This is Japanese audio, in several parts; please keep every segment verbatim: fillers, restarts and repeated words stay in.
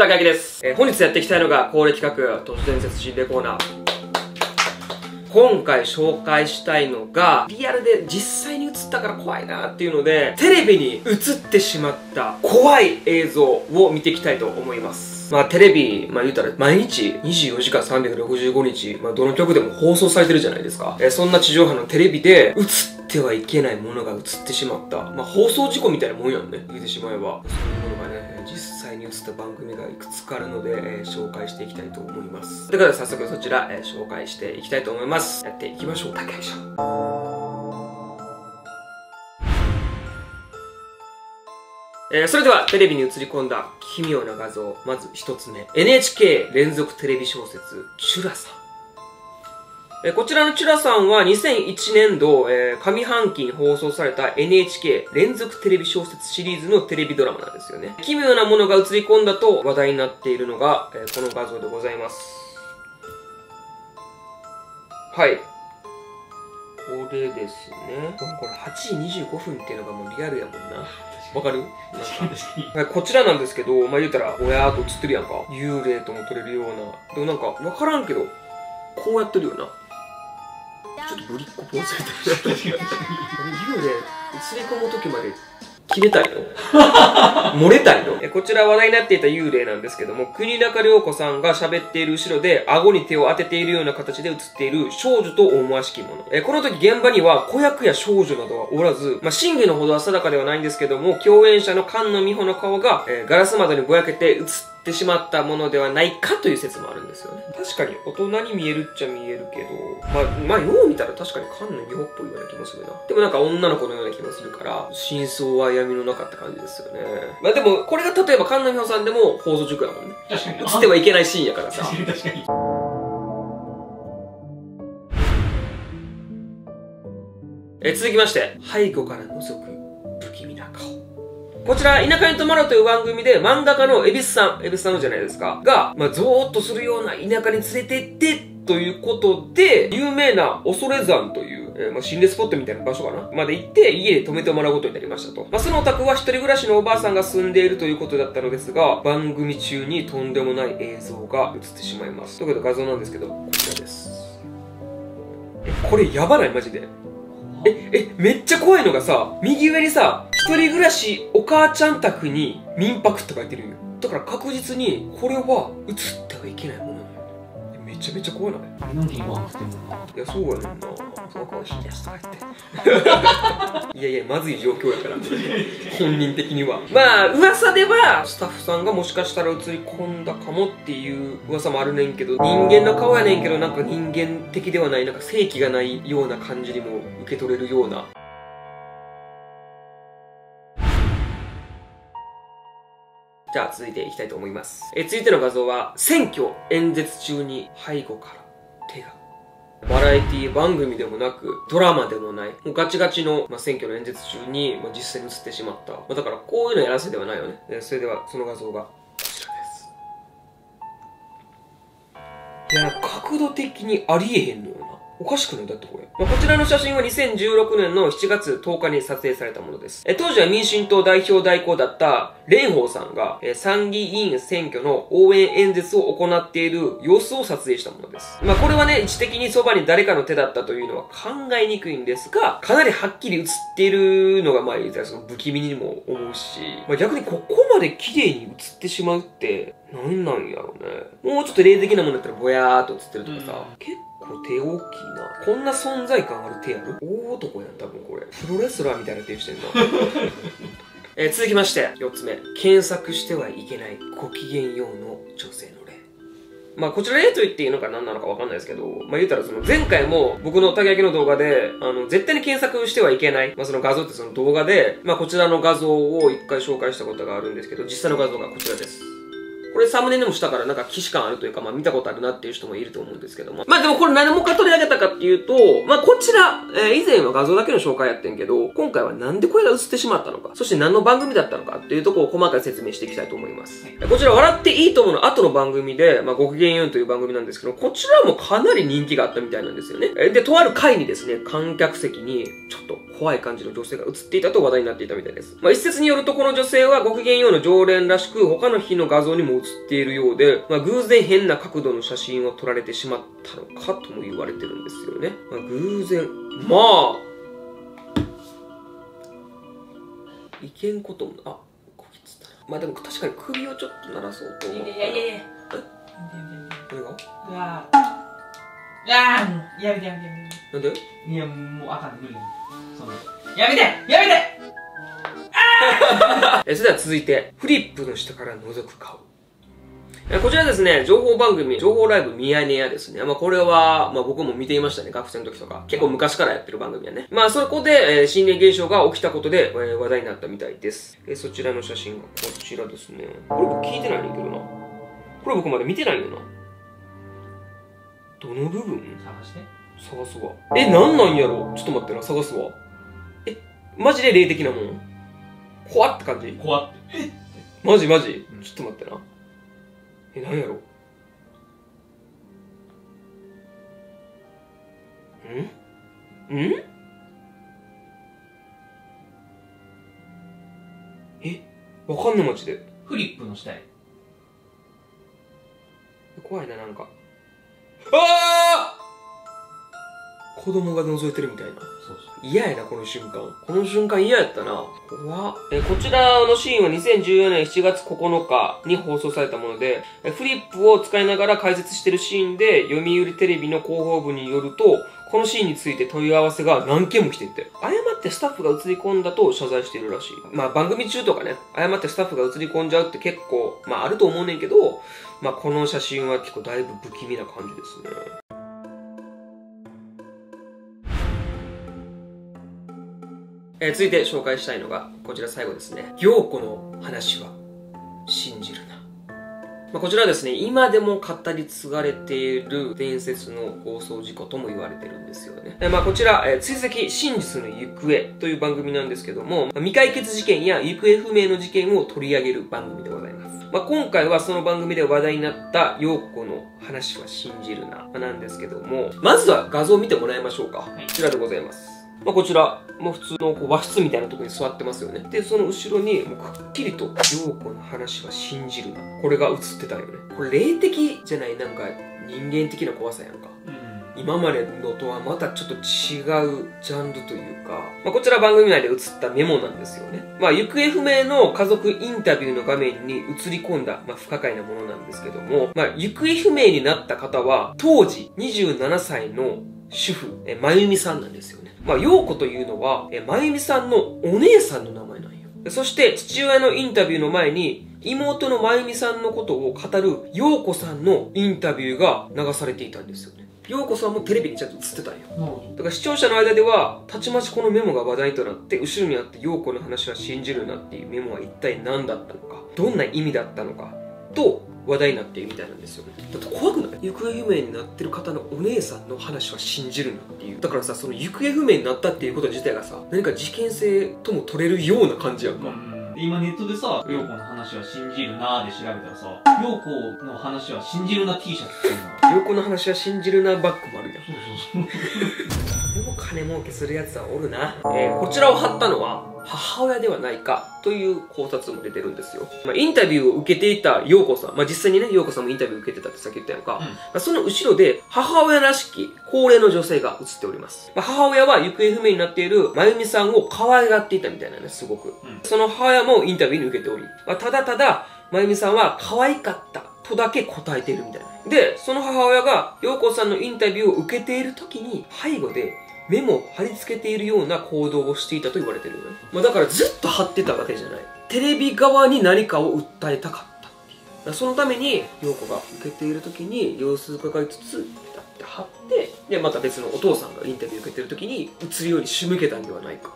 たくあきです、えー、本日やっていきたいのが恒例企画都市伝説心霊コーナー。今回紹介したいのが、リアルで実際に映ったから怖いなっていうので、テレビに映ってしまった怖い映像を見ていきたいと思います。まあテレビ、まあ言うたら毎日にじゅうよじかんさんびゃくろくじゅうごにち、まあどの局でも放送されてるじゃないですか。えー、そんな地上波のテレビで映ってはいけないものが映ってしまった。まあ放送事故みたいなもんやんね。言ってしまえば。そういうものがね、実際に映った番組がいくつかあるので、えー、紹介していきたいと思います。ということで早速そちら、えー、紹介していきたいと思います。やっていきましょう。高いしょ、えー、それではテレビに映り込んだ奇妙な画像、まずひとつめ、 エヌエイチケー 連続テレビ小説「ちゅらさん」。こちらのちゅらさんはにせんいちねんど、えー、上半期に放送された エヌエイチケー 連続テレビ小説シリーズのテレビドラマなんですよね。奇妙なものが映り込んだと話題になっているのが、えー、この画像でございます。はい。これですね。でもこれはちじにじゅうごふんっていうのがもうリアルやもんな。わかる？なんかこちらなんですけど、まあ言うたら、ぼやーっと映ってるやんか。幽霊とも撮れるような。でもなんか、わからんけど、こうやってるよな。ちょっとぶりっこポーズみたいな。幽霊、映り込む時まで。切れたいの漏れたいの。こちら話題になっていた幽霊なんですけども、国中涼子さんが喋っている後ろで顎に手を当てているような形で映っている少女と思わしきもの。えこの時現場には子役や少女などはおらず、まあ、真偽のほどは定かではないんですけども、共演者の菅野美穂の顔が、えー、ガラス窓にぼやけて映ってしまったものではないかという説もあるんですよね。確かに大人に見えるっちゃ見えるけど、まあ、まあ、よう見たら確かに菅野美穂っぽいような気もするな。でもなんか女の子のような気もするから、真相は闇の中って感じですよね。まあでも、これが例えば菅野美穂さんでも放送事故やもんね。確かに。映ってはいけないシーンやからさ。確かに。確かに。え、続きまして、背後から覗く不気味な顔。こちら、田舎に泊まろうという番組で、漫画家の恵比寿さん、恵比寿さんのじゃないですか、が、まあ、ゾーッとするような田舎に連れて行って、ということで、有名な恐山という、えー、まあ、心霊スポットみたいな場所かなまで行って、家で泊めてもらうことになりましたと。まあ、そのお宅は一人暮らしのおばあさんが住んでいるということだったのですが、番組中にとんでもない映像が映ってしまいます。ということで画像なんですけど、こちらです。え、これやばないマジで。え、え、めっちゃ怖いのがさ、右上にさ、一人暮らしお母ちゃん宅に民泊って書いてるんよ。だから確実に、これは映ってはいけないものなのよ。めちゃめちゃ怖いな。あれなんで今来てんの？いや、そうやねんな。その子、ひいやすとか言って。いやいや、まずい状況やから。本人的には。まあ、噂では、スタッフさんがもしかしたら映り込んだかもっていう噂もあるねんけど、人間の顔やねんけど、なんか人間的ではない、なんか正気がないような感じにも受け取れるような。じゃあ続いていきたいと思います。え、続いての画像は、選挙演説中に背後から手が。バラエティ番組でもなく、ドラマでもない、もうガチガチの、まあ、選挙の演説中に、まあ、実際に映ってしまった。まあ、だからこういうのやらせではないよね。え、それではその画像が、こちらです。いや、角度的にありえへんのよな。おかしくない？だってこれ。まあ、こちらの写真はにせんじゅうろくねんのしちがつとおかに撮影されたものです。え当時は民進党代表代行だった蓮舫さんがえ参議院選挙の応援演説を行っている様子を撮影したものです。まあ、これはね、位置的にそばに誰かの手だったというのは考えにくいんですが、かなりはっきり映っているのが、まあ、その不気味にも思うし、まあ、逆にここまで綺麗に映ってしまうって、なんなんやろうね。もうちょっと霊的なものだったらぼやーっと映ってるとかさ、うん、結構手大きいな。こんな存在感ある手やる？大男やん、多分これ。プロレスラーみたいな手してんな。えー、続きまして、よっつめ。検索してはいけないご機嫌ようの女性の。まあこちら例と言っていいのか何なのかわかんないですけど、まあ言うたらその前回も僕のたくあきの動画で、あの絶対に検索してはいけない、まあその画像ってその動画で、まあこちらの画像を一回紹介したことがあるんですけど、実際の画像がこちらです。これサムネでもしたからなんか既視感あるというか、まあ見たことあるなっていう人もいると思うんですけども。まあでもこれ何もか取り上げたかっていうと、まあこちら、えー、以前は画像だけの紹介やってんけど、今回はなんでこれが映ってしまったのか、そして何の番組だったのかっていうところを細かい説明していきたいと思います。はい、こちら笑っていいと思うの後の番組で、まあごきげんようという番組なんですけど、こちらもかなり人気があったみたいなんですよね。で、とある回にですね、観客席にちょっと怖い感じの女性が映っていたと話題になっていたみたいです。まあ一説によるとこの女性はごきげんようの常連らしく、他の日の画像にも映ってっているようで、まあ、偶然変な角度の写真を撮られてしまったのかとも言われてるんですよね。まあ、偶然、まあいけんことも、あ、こきつったな。まあでも確かに首をちょっと鳴らそうと思ったら、いやいやいやいや、これがうわー、あー、やめてやめてやめて、なんで、いやもうあかん、無理、そのやめてやめて。それでは続いて、フリップの下から覗く顔。こちらですね、情報番組、情報ライブミヤネ屋ですね。まあこれは、まあ僕も見ていましたね、学生の時とか。結構昔からやってる番組やね。まあそこで、えー、心霊現象が起きたことで、えー、話題になったみたいです。えー、そちらの写真がこちらですね。これ僕聞いてないんだけどな。これ僕まだ見てないよな。どの部分？探して。探すわ。え、なんなんやろ？ちょっと待ってな、探すわ。え、マジで霊的なもん？怖って感じ、怖って、マジマジ、うん、ちょっと待ってな、え、なんやろ、んん、え、わかんない、マジでフリップの下へ、怖いな、なんか、ああ、子供が覗いてるみたいな。嫌やな、この瞬間。この瞬間嫌やったな。怖っ。え、こちらのシーンはにせんじゅうよねんしちがつここのかに放送されたもので、フリップを使いながら解説してるシーンで、読売テレビの広報部によると、このシーンについて問い合わせが何件も来ていて、誤ってスタッフが映り込んだと謝罪しているらしい。まあ番組中とかね、誤ってスタッフが映り込んじゃうって結構、まああると思うねんけど、まあこの写真は結構だいぶ不気味な感じですね。えー、続いて紹介したいのが、こちら最後ですね。陽子の話は信じるな。まあ、こちらはですね、今でも語り継がれている伝説の放送事故とも言われてるんですよね。えー、まあ、こちら、えー、追跡真実の行方という番組なんですけども、まあ、未解決事件や行方不明の事件を取り上げる番組でございます。まあ、今回はその番組で話題になった陽子の話は信じるななんですけども、まずは画像を見てもらいましょうか。こちらでございます。まあこちら、もう普通のこう和室みたいなところに座ってますよね。で、その後ろに、もうくっきりと、陽子の話は信じるな。これが映ってたよね。これ霊的じゃない、なんか人間的な怖さやんか。うん、今までのとはまたちょっと違うジャンルというか、まあこちら番組内で映ったメモなんですよね。まあ行方不明の家族インタビューの画面に映り込んだ、まあ不可解なものなんですけども、まあ行方不明になった方は、当時にじゅうななさいの主婦、え、まゆみさんなんですよね。まあ、陽子というのは、え、まゆみさんのお姉さんの名前なんよ。そして、父親のインタビューの前に、妹のまゆみさんのことを語る陽子さんのインタビューが流されていたんですよね。陽子さんもテレビにちゃんと映ってたんよ。だから視聴者の間では、たちまちこのメモが話題となって、後ろにあって陽子の話は信じるなっていうメモは一体何だったのか、どんな意味だったのか、と、話題になっているみたいなんですよね。だって怖くない？行方不明になってる方のお姉さんの話は信じるなっていう。だからさ、その行方不明になったっていうこと自体がさ、何か事件性とも取れるような感じやんか。今ネットでさ、陽子の話は信じるなーで調べたらさ、陽子の話は信じるな T シャツっていうの、陽子の話は信じるなバッグもあるやん。そうそうそう。でも金儲けするやつはおるな。えー、こちらを貼ったのは、母親ではないかという考察も出てるんですよ。まあ、インタビューを受けていた陽子さん、まあ、実際にね、陽子さんもインタビューを受けてたってさっき言ったやんか、うん、まあその後ろで母親らしき高齢の女性が映っております。まあ、母親は行方不明になっているまゆみさんを可愛がっていたみたいなね、すごく。うん、その母親もインタビューに受けており、まあ、ただただまゆみさんは可愛かったとだけ答えているみたいな。で、その母親が陽子さんのインタビューを受けている時に背後でメモを貼り付けているような行動をしていたと言われてるよね。まあ、だからずっと貼ってたわけじゃない。テレビ側に何かを訴えたかったっていう。だからそのために、陽子が受けている時に様子を伺いつつ、だって貼って、で、また別のお父さんがインタビュー受けてる時に映るように仕向けたんではないか。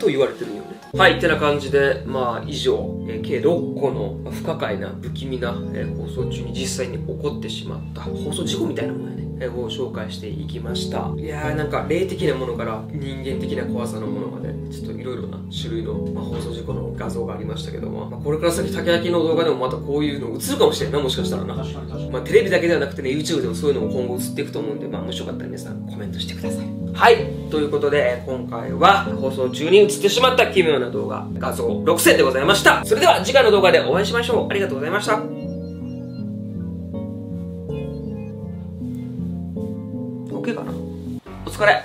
と言われてるよね。はい、てな感じで、まあ以上、えー、計ろっこの不可解な不気味な、えー、放送中に実際に起こってしまった放送事故みたいなものやね、えー、を紹介していきました。いやー、なんか霊的なものから人間的な怖さのものまで、ちょっといろいろな種類の、まあ、放送事故の画像がありましたけども、まあ、これから先竹焼きの動画でもまたこういうの映るかもしれないな、もしかしたらな。まあテレビだけではなくてね、YouTube でもそういうのも今後映っていくと思うんで、まあもしよかったら皆さんコメントしてください。はい、ということで、えー、今回は放送中に映ってしまった奇妙な動画画像ろくせんでございました。それでは次回の動画でお会いしましょう。ありがとうございました。OK かな。お疲れ。はい。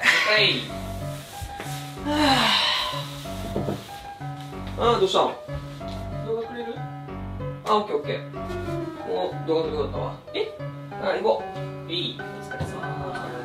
ああ、どうしたの？動画くれる？あ、オッケーオッケー。もう動画撮り終わったわ。え？あ、行こう。いい。お疲れ様。